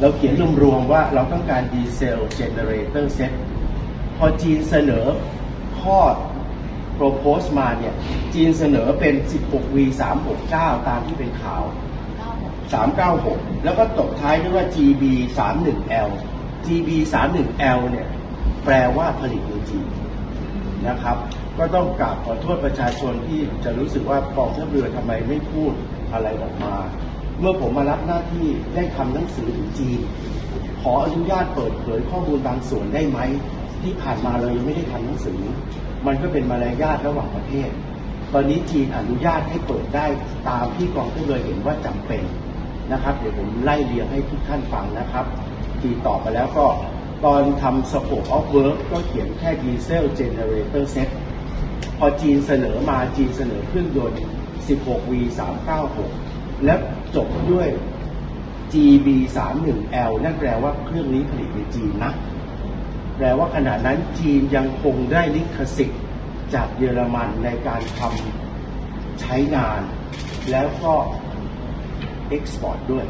เราเขียนรวมๆว่าเราต้องการดีเซลเจเนเรเตอร์เซตพอจีนเสนอข้อ propose มาเนี่ยจีนเสนอเป็น 16V369 ตามที่เป็นข่าว396แล้วก็ตบท้ายด้วยว่า GB31L GB31L เนี่ยแปลว่าผลิตในจีนนะครับก็ต้องกราบขอโทษประชาชนที่จะรู้สึกว่ากองทัพเรือทำไมไม่พูดอะไรออกมาเมื่อผมมารับหน้าที่ได้ทำหนังสือถึงจีนขออนุญาตเปิดเผยข้อมูลบางส่วนได้ไหมที่ผ่านมาเรายังไม่ได้ทำหนังสือมันก็เป็นมารยาทระหว่างประเทศตอนนี้จีนอนุญาตให้เปิดได้ตามที่กองทัพเรือเห็นว่าจำเป็นนะครับเดี๋ยวผมไล่เรียงให้ทุกท่านฟังนะครับจีนตอบไปแล้วก็ตอนทำ Scope of Work ก็เขียนแค่ Diesel Generator Set พอจีนเสนอมาจีนเสนอเครื่องยนต์ 16V396 และจบด้วย GB31L นั่นแปลว่าเครื่องนี้ผลิตในจีนนะแปลว่าขณะนั้นจีนยังคงได้ลิขสิทธิ์จากเยอรมันในการทำใช้งานแล้วก็เอ็กซ์พอร์ตด้วย